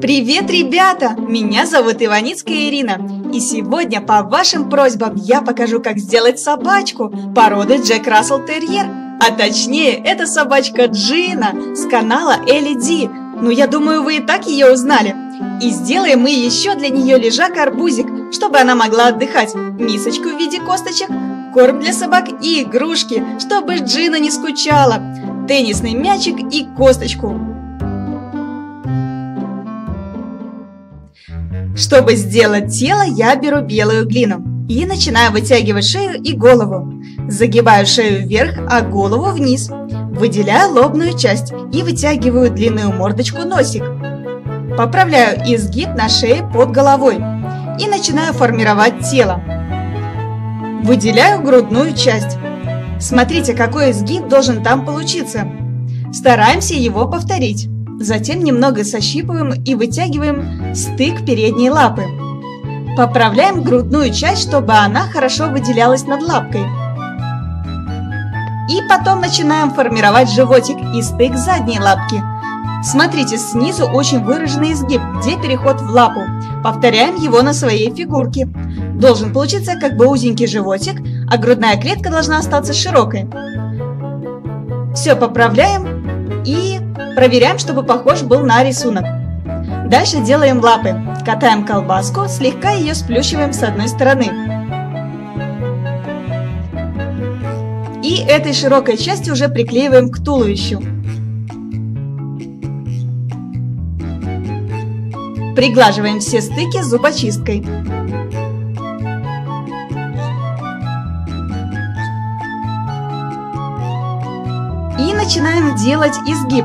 Привет, ребята! Меня зовут Иваницкая Ирина, и сегодня по вашим просьбам я покажу, как сделать собачку породы Джек Рассел Терьер, а точнее, это собачка Джина с канала Элли Ди. Ну, я думаю, вы и так ее узнали. И сделаем мы еще для нее лежак-арбузик, чтобы она могла отдыхать, мисочку в виде косточек, корм для собак и игрушки, чтобы Джина не скучала, теннисный мячик и косточку. Чтобы сделать тело, я беру белую глину и начинаю вытягивать шею и голову. Загибаю шею вверх, а голову вниз. Выделяю лобную часть и вытягиваю длинную мордочку-носик. Поправляю изгиб на шее под головой и начинаю формировать тело. Выделяю грудную часть. Смотрите, какой изгиб должен там получиться. Стараемся его повторить. Затем немного сощипываем и вытягиваем стык передней лапы. Поправляем грудную часть, чтобы она хорошо выделялась над лапкой. И потом начинаем формировать животик и стык задней лапки. Смотрите, снизу очень выраженный изгиб, где переход в лапу. Повторяем его на своей фигурке. Должен получиться как бы узенький животик, а грудная клетка должна остаться широкой. Все поправляем и проверяем, чтобы похож был на рисунок. Дальше делаем лапы. Катаем колбаску, слегка ее сплющиваем с одной стороны. И этой широкой части уже приклеиваем к туловищу. Приглаживаем все стыки зубочисткой. И начинаем делать изгиб.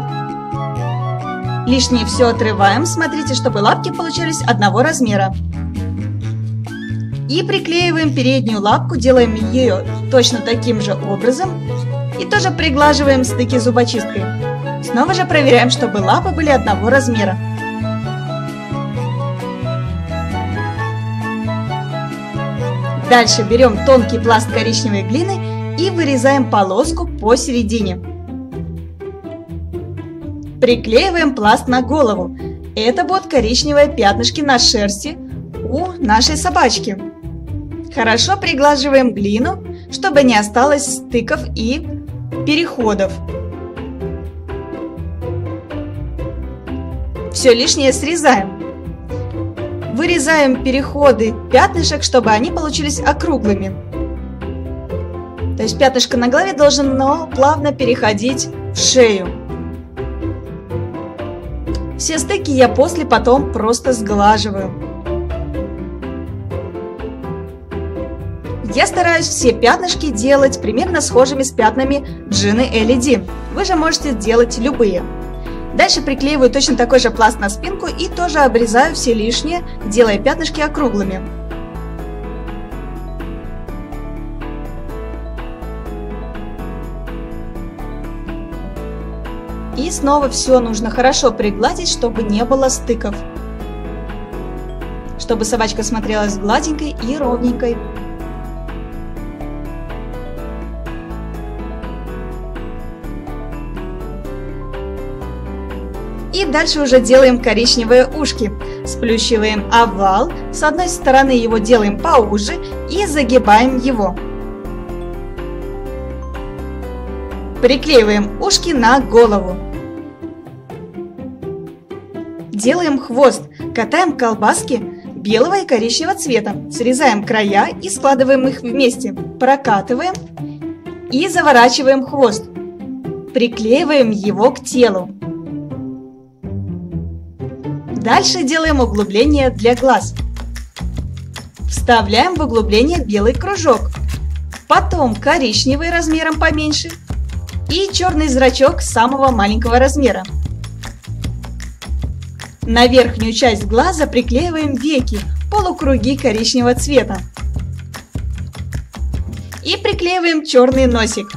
Лишнее все отрываем, смотрите, чтобы лапки получались одного размера. И приклеиваем переднюю лапку, делаем ее точно таким же образом. И тоже приглаживаем стыки зубочисткой. Снова же проверяем, чтобы лапы были одного размера. Дальше берем тонкий пласт коричневой глины и вырезаем полоску посередине. Приклеиваем пласт на голову. Это будут коричневые пятнышки на шерсти у нашей собачки. Хорошо приглаживаем глину, чтобы не осталось стыков и переходов. Все лишнее срезаем. Вырезаем переходы пятнышек, чтобы они получились округлыми. То есть пятнышко на голове должно плавно переходить в шею. Все стыки я потом просто сглаживаю. Я стараюсь все пятнышки делать примерно схожими с пятнами Джины Элли Ди. Вы же можете делать любые. Дальше приклеиваю точно такой же пласт на спинку и тоже обрезаю все лишнее, делая пятнышки округлыми. И снова все нужно хорошо пригладить, чтобы не было стыков. Чтобы собачка смотрелась гладенькой и ровненькой. И дальше уже делаем коричневые ушки. Сплющиваем овал, с одной стороны его делаем поуже и загибаем его. Приклеиваем ушки на голову. Делаем хвост, катаем колбаски белого и коричневого цвета, срезаем края и складываем их вместе, прокатываем и заворачиваем хвост, приклеиваем его к телу. Дальше делаем углубление для глаз. Вставляем в углубление белый кружок, потом коричневый размером поменьше и черный зрачок самого маленького размера. На верхнюю часть глаза приклеиваем веки, полукруги коричневого цвета. И приклеиваем черный носик.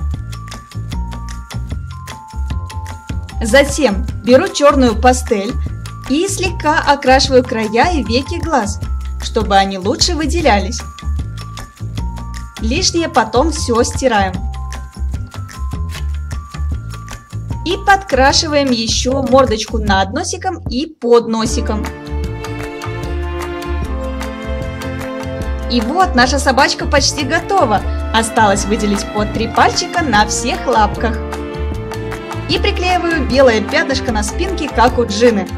Затем беру черную пастель и слегка окрашиваю края и веки глаз, чтобы они лучше выделялись. Лишнее потом все стираем. И подкрашиваем еще мордочку над носиком и под носиком. И вот наша собачка почти готова. Осталось выделить по 3 пальчика на всех лапках. И приклеиваю белое пятнышко на спинке, как у Джины.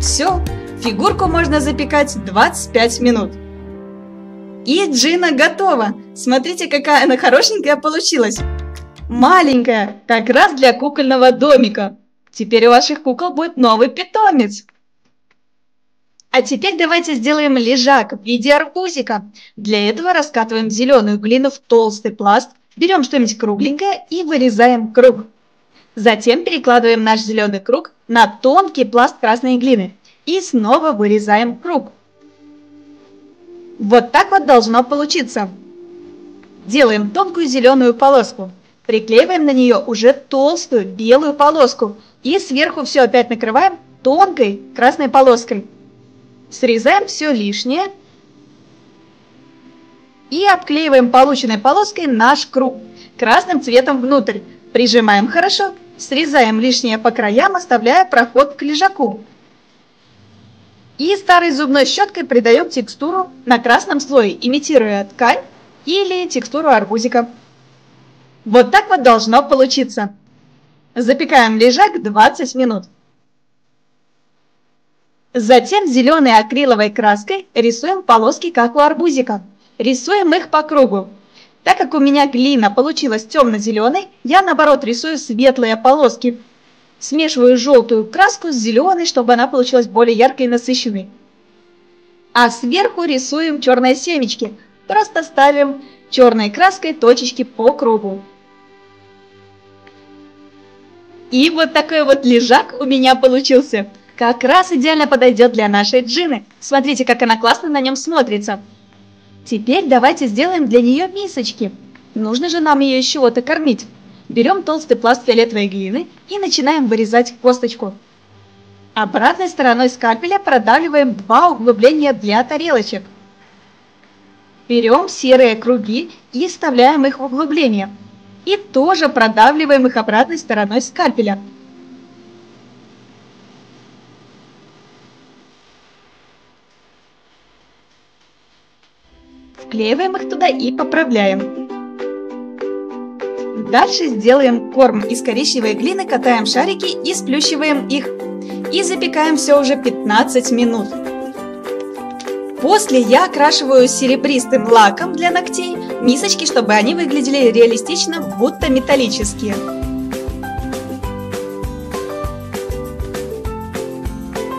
Все, фигурку можно запекать 25 минут. И Джина готова. Смотрите, какая она хорошенькая получилась. Маленькая, как раз для кукольного домика. Теперь у ваших кукол будет новый питомец. А теперь давайте сделаем лежак в виде арбузика. Для этого раскатываем зеленую глину в толстый пласт, берем что-нибудь кругленькое и вырезаем круг. Затем перекладываем наш зеленый круг на тонкий пласт красной глины и снова вырезаем круг. Вот так вот должно получиться. Делаем тонкую зеленую полоску. Приклеиваем на нее уже толстую белую полоску и сверху все опять накрываем тонкой красной полоской. Срезаем все лишнее и обклеиваем полученной полоской наш круг красным цветом внутрь. Прижимаем хорошо, срезаем лишнее по краям, оставляя проход к лежаку. И старой зубной щеткой придаем текстуру на красном слое, имитируя ткань или текстуру арбузика. Вот так вот должно получиться. Запекаем лежак 20 минут. Затем зеленой акриловой краской рисуем полоски, как у арбузика. Рисуем их по кругу. Так как у меня глина получилась темно-зеленой, я наоборот рисую светлые полоски. Смешиваю желтую краску с зеленой, чтобы она получилась более яркой и насыщенной. А сверху рисуем черные семечки. Просто ставим черной краской точечки по кругу. И вот такой вот лежак у меня получился. Как раз идеально подойдет для нашей Джины. Смотрите, как она классно на нем смотрится. Теперь давайте сделаем для нее мисочки. Нужно же нам ее еще вот и кормить. Берем толстый пласт фиолетовой глины и начинаем вырезать косточку. Обратной стороной скальпеля продавливаем 2 углубления для тарелочек. Берем серые круги и вставляем их в углубление. И тоже продавливаем их обратной стороной скальпеля. Вклеиваем их туда и поправляем. Дальше сделаем корм из коричневой глины, катаем шарики и сплющиваем их. И запекаем все уже 15 минут. После я окрашиваю серебристым лаком для ногтей мисочки, чтобы они выглядели реалистично, будто металлические.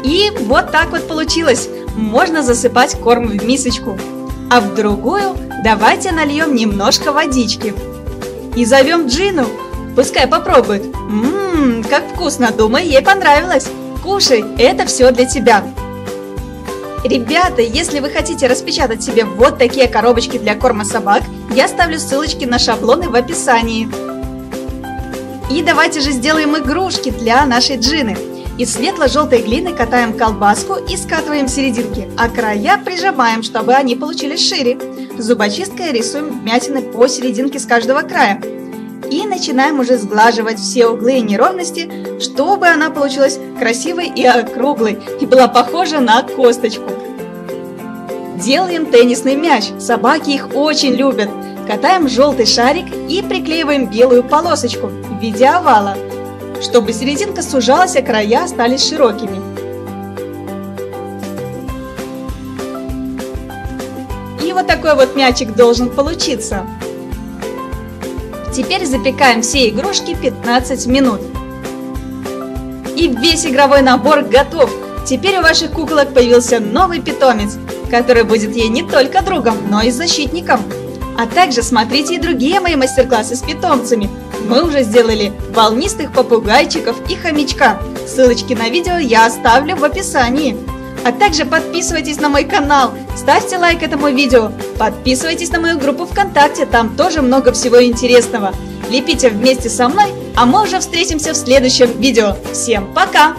И вот так вот получилось. Можно засыпать корм в мисочку. А в другую давайте нальем немножко водички. И зовем Джину. Пускай попробует. Ммм, как вкусно, думаю, ей понравилось. Кушай, это все для тебя. Ребята, если вы хотите распечатать себе вот такие коробочки для корма собак, я ставлю ссылочки на шаблоны в описании. И давайте же сделаем игрушки для нашей Джины. Из светло-желтой глины катаем колбаску и скатываем серединки, а края прижимаем, чтобы они получились шире. Зубочисткой рисуем вмятины по серединке с каждого края. И начинаем уже сглаживать все углы и неровности, чтобы она получилась красивой и округлой, и была похожа на косточку. Делаем теннисный мяч, собаки их очень любят. Катаем желтый шарик и приклеиваем белую полосочку в виде овала, чтобы серединка сужалась, а края остались широкими. И вот такой вот мячик должен получиться. Теперь запекаем все игрушки 15 минут. И весь игровой набор готов. Теперь у ваших куколок появился новый питомец, который будет ей не только другом, но и защитником. А также смотрите и другие мои мастер-классы с питомцами. Мы уже сделали волнистых попугайчиков и хомячка. Ссылочки на видео я оставлю в описании. А также подписывайтесь на мой канал, ставьте лайк этому видео, подписывайтесь на мою группу ВКонтакте, там тоже много всего интересного. Лепите вместе со мной, а мы уже встретимся в следующем видео. Всем пока!